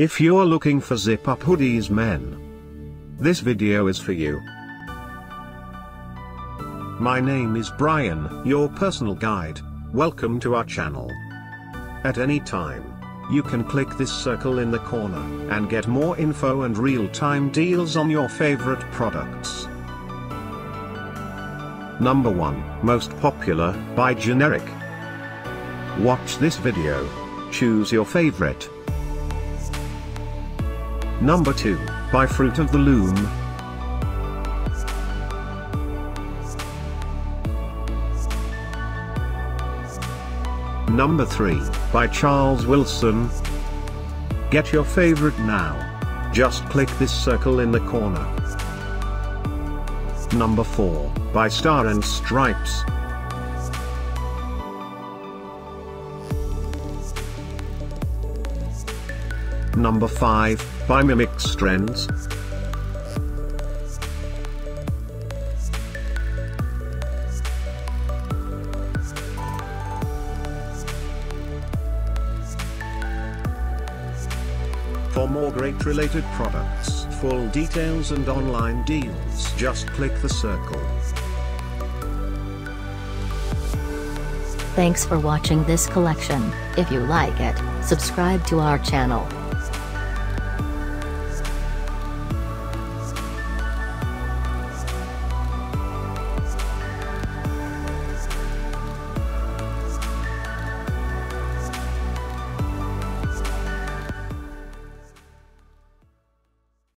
If you're looking for zip-up hoodies, men, this video is for you. My name is Brian, your personal guide. Welcome to our channel. At any time, you can click this circle in the corner and get more info and real-time deals on your favorite products. Number 1, most popular, by generic. Watch this video. Choose your favorite. Number 2, by Fruit of the Loom. Number 3, by Charles Wilson. Get your favorite now. Just click this circle in the corner. Number 4, by Star and Stripes. Number 5, by Mimic Trends. For more great related products, full details and online deals, just click the circle. Thanks for watching this collection. If you like it, subscribe to our channel.